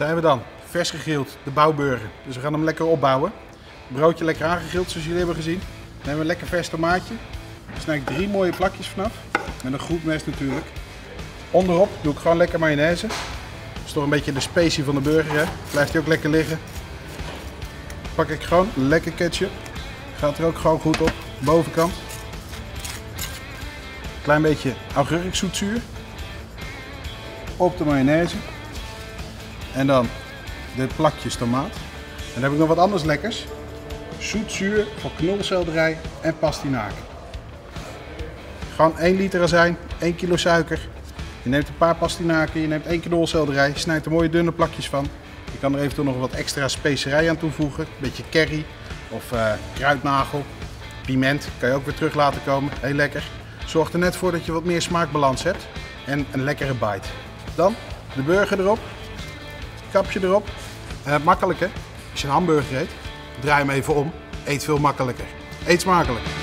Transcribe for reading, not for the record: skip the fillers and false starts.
Zijn we dan, vers gegrild, de Bouwburger. Dus we gaan hem lekker opbouwen. Broodje lekker aangegrild zoals jullie hebben gezien. Dan hebben we een lekker vers tomaatje. Daar snij ik 3 mooie plakjes vanaf. Met een groentmes natuurlijk. Onderop doe ik gewoon lekker mayonaise. Dat is toch een beetje de specie van de burger, hè? Blijft hij ook lekker liggen. Pak ik gewoon lekker ketchup. Gaat er ook gewoon goed op, bovenkant. Klein beetje augurkzoetzuur. Op de mayonaise. En dan dit plakjes tomaat. En dan heb ik nog wat anders lekkers. Zoetzuur voor knolselderij en pastinaken. Gewoon 1 liter azijn, 1 kilo suiker. Je neemt een paar pastinaken, je neemt 1 knolselderij, snijdt er mooie dunne plakjes van. Je kan er eventueel nog wat extra specerij aan toevoegen. Een beetje curry of kruidnagel, piment, kan je ook weer terug laten komen. Heel lekker. Zorg er net voor dat je wat meer smaakbalans hebt en een lekkere bite. Dan de burger erop, kapje erop. Makkelijk hè, als je een hamburger eet, draai hem even om. Eet veel makkelijker. Eet smakelijk.